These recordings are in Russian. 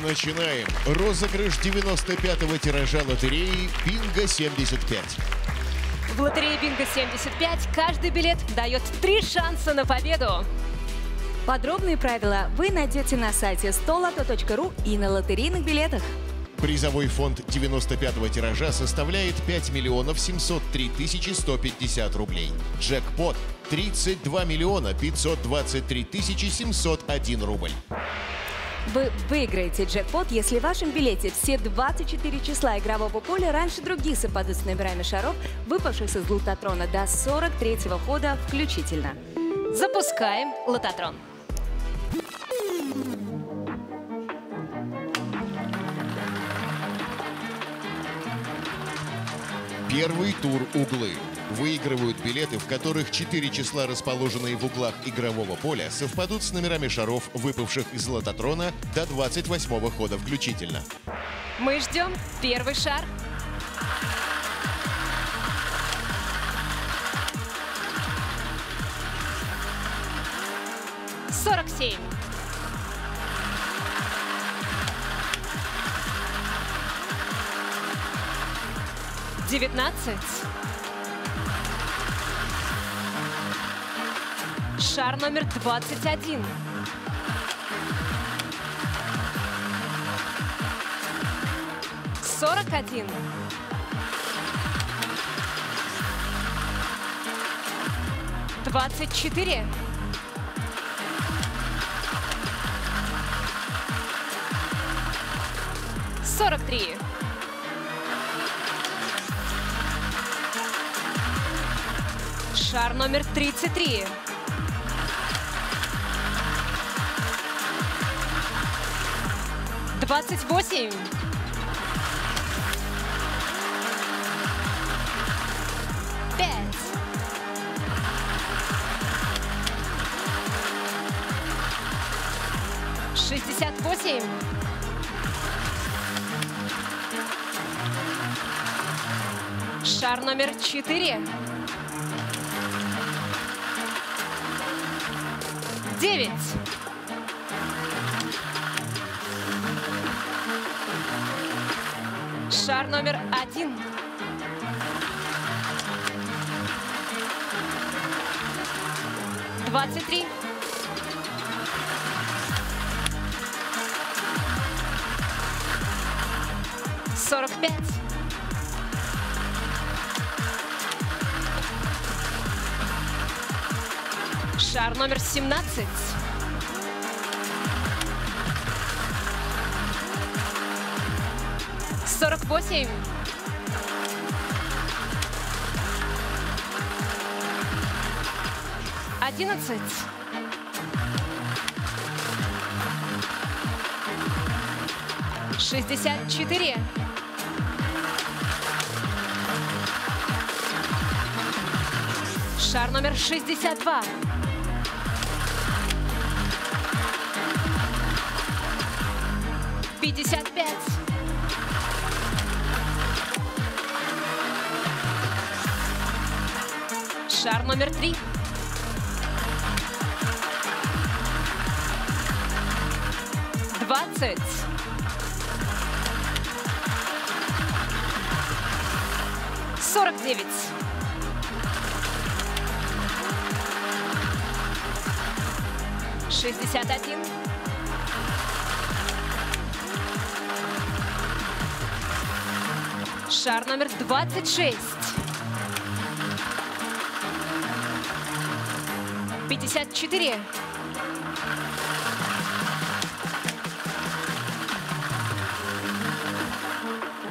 начинаем. Розыгрыш 95-го тиража лотереи «Бинго-75». В лотерее «Бинго-75» каждый билет дает 3 шанса на победу. Подробные правила вы найдете на сайте stoloto.ru и на лотерейных билетах. Призовой фонд 95-го тиража составляет 5 миллионов 703 тысячи 150 рублей. Джекпот – 32 миллиона 523 тысячи 701 рубль. Вы выиграете джекпот, если в вашем билете все 24 числа игрового поля раньше других совпадут с номерами шаров, выпавших из лототрона до 43-го хода включительно. Запускаем лототрон. Первый тур углы. Выигрывают билеты, в которых 4 числа, расположенные в углах игрового поля, совпадут с номерами шаров, выпавших из лототрона до 28-го хода включительно. Мы ждем первый шар. «47». «19». Шар номер 21. «41». «24». 43. 33. 28. 5. 68. 4. 9. 1. 23. 45. 17. 48. 11. 64. 62. 55. 3. 20. 49. 61. 26. 54.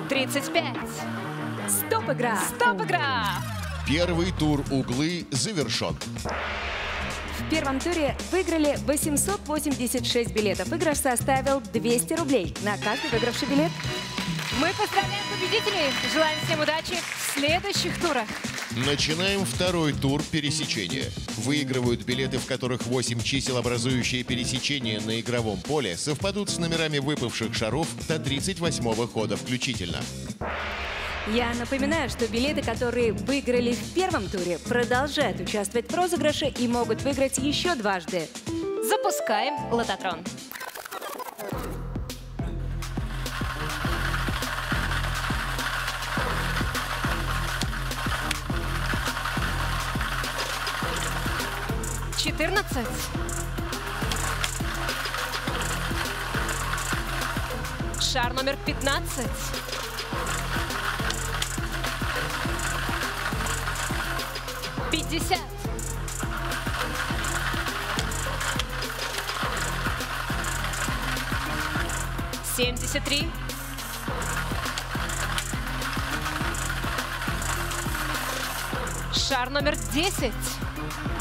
35. Стоп игра! Стоп игра! Первый тур углы завершен. В первом туре выиграли 886 билетов. Игрыш составил 200 рублей на каждый выигравший билет. Мы поздравляем победителей, желаем всем удачи в следующих турах. Начинаем второй тур пересечения. Выигрывают билеты, в которых 8 чисел, образующие пересечение на игровом поле, совпадут с номерами выпавших шаров до 38-го хода включительно. Я напоминаю, что билеты, которые выиграли в первом туре, продолжают участвовать в розыгрыше и могут выиграть еще дважды. Запускаем лототрон. 14. 15. 50. 73. 10. 40. 71. 7. 42.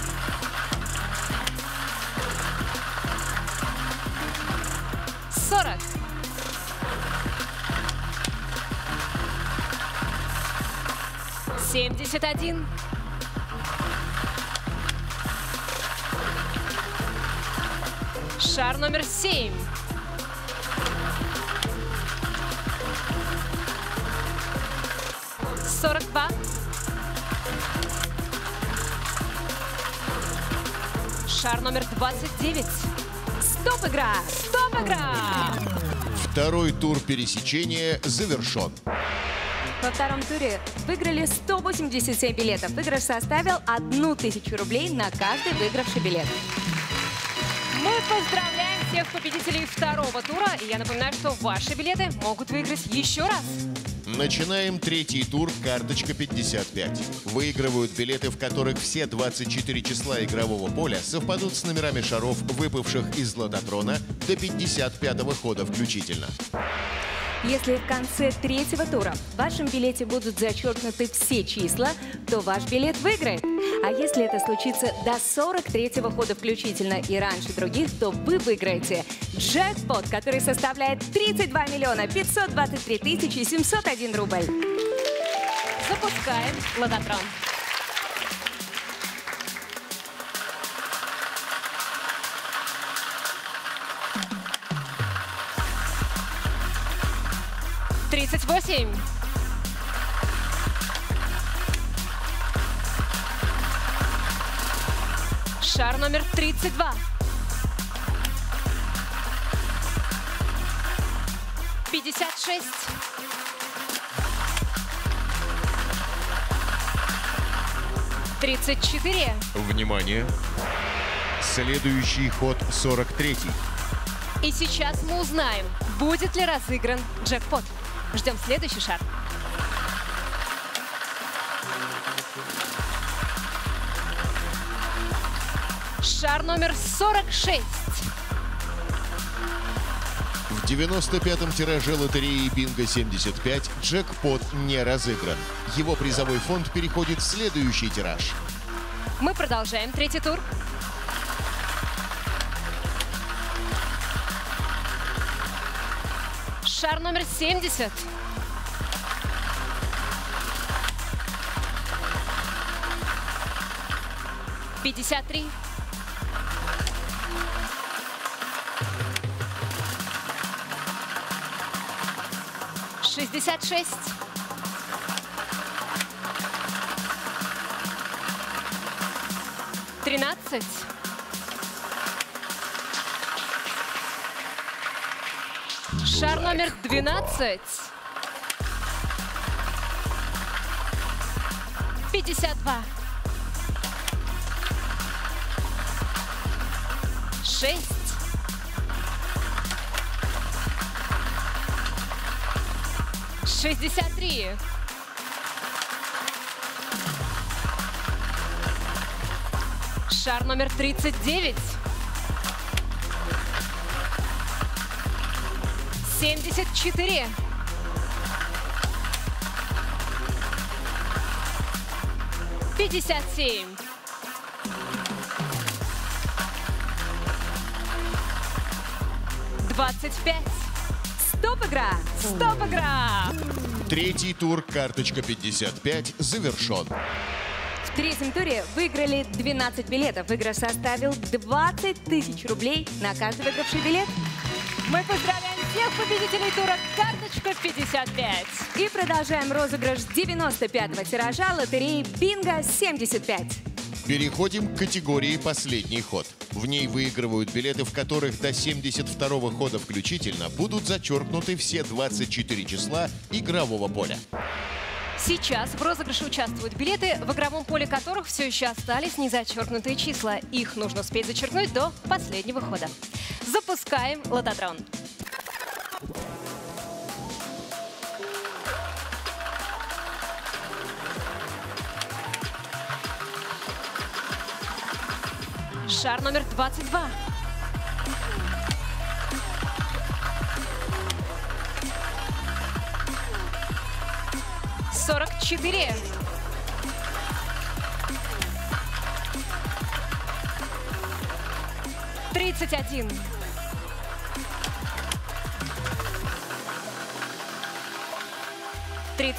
29. Стоп-игра! Стоп-игра! Второй тур пересечения завершен. Во втором туре выиграли 187 билетов. Выигрыш составил 1000 рублей на каждый выигравший билет. Мы поздравляем всех победителей второго тура. И я напоминаю, что ваши билеты могут выиграть еще раз. Начинаем третий тур «Карточка 55». Выигрывают билеты, в которых все 24 числа игрового поля совпадут с номерами шаров, выпавших из лототрона, до 55-го хода включительно. Если в конце третьего тура в вашем билете будут зачеркнуты все числа, то ваш билет выиграет. А если это случится до 43-го хода включительно и раньше других, то вы выиграете джекпот, который составляет 32 миллиона 523 тысячи 701 рубль. Запускаем лототрон. Восемь. 32. 56. 34. Внимание! Следующий ход 43-й. И сейчас мы узнаем, будет ли разыгран джекпот. Ждем следующий шар. 46. В 95-м тираже лотереи «Бинго-75» джекпот не разыгран. Его призовой фонд переходит в следующий тираж. Мы продолжаем третий тур. 70. 53. 66. 13. 12. 52. 6. 63. 39. 74. 57. 25. Стоп-игра! Стоп-игра! Третий тур «Карточка 55» завершен. В третьем туре выиграли 12 билетов. Выигрыш составил 20 000 рублей на каждый выигравший билет. Мы поздравляем всех победителей тура «Карточка 55». И продолжаем розыгрыш 95-го тиража лотереи «Бинго-75». Переходим к категории «Последний ход». В ней выигрывают билеты, в которых до 72-го хода включительно будут зачеркнуты все 24 числа игрового поля. Сейчас в розыгрыше участвуют билеты, в игровом поле которых все еще остались незачеркнутые числа. Их нужно успеть зачеркнуть до последнего хода. Запускаем Лототрон. Шар номер 22. Четыре. 31. 36. 30.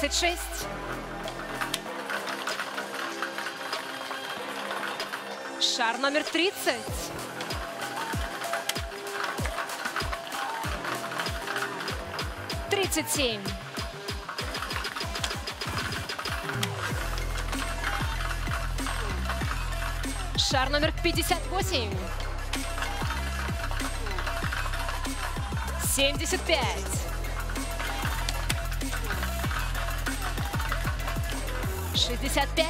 37. 58. 75. 65.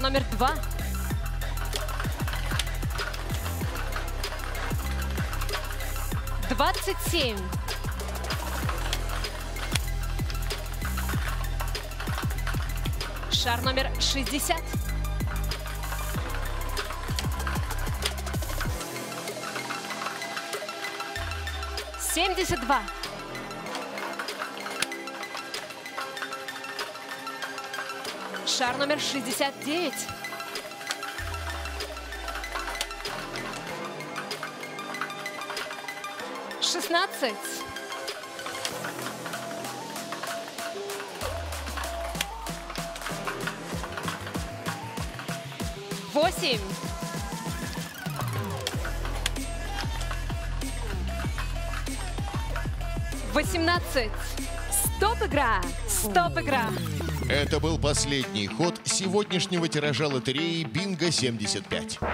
2. 27. 60. 72. 69. 16. 8. 18. Стоп-игра! Стоп-игра! Это был последний ход сегодняшнего тиража лотереи «Бинго-75».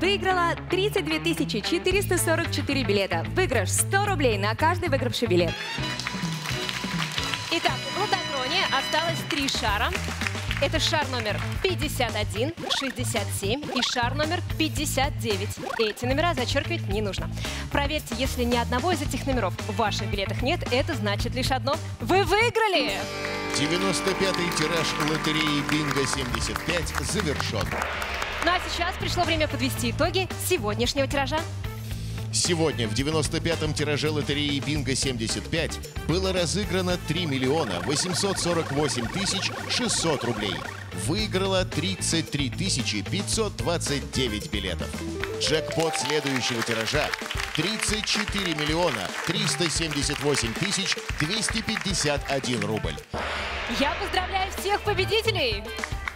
Выиграла 32 444 билета. Выигрыш 100 рублей на каждый выигравший билет. Итак, в Лототроне осталось 3 шара. Это шар номер 51, 67 и шар номер 59. Эти номера зачеркивать не нужно. Проверьте, если ни одного из этих номеров в ваших билетах нет, это значит лишь одно – вы выиграли! 95-й тираж лотереи «Бинго-75» завершен. Ну а сейчас пришло время подвести итоги сегодняшнего тиража. Сегодня в 95-м тираже лотереи «Бинго-75» было разыграно 3 миллиона 848 тысяч 600 рублей. Выиграло 33 529 билетов. Джекпот следующего тиража – 34 миллиона 378 тысяч 251 рубль. Я поздравляю всех победителей!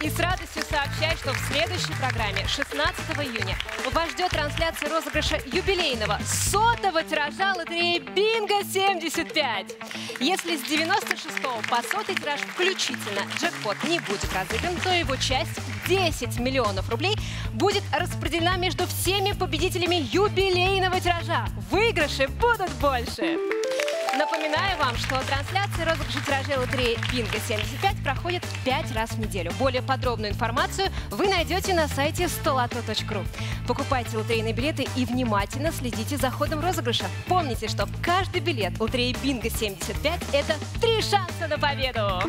И с радостью сообщаю, что в следующей программе 16 июня вас ждет трансляция розыгрыша юбилейного 100-го тиража лотереи «Бинго-75». Если с 96 по 100 тираж включительно джекпот не будет разыгран, то его часть 10 миллионов рублей будет распределена между всеми победителями юбилейного тиража. Выигрыши будут больше! Напоминаю вам, что трансляции розыгрыша тиражей лотереи «Бинго-75» проходят 5 раз в неделю. Более подробную информацию вы найдете на сайте stoloto.ru. Покупайте лотерейные билеты и внимательно следите за ходом розыгрыша. Помните, что каждый билет лотереи «Бинго-75» — это 3 шанса на победу!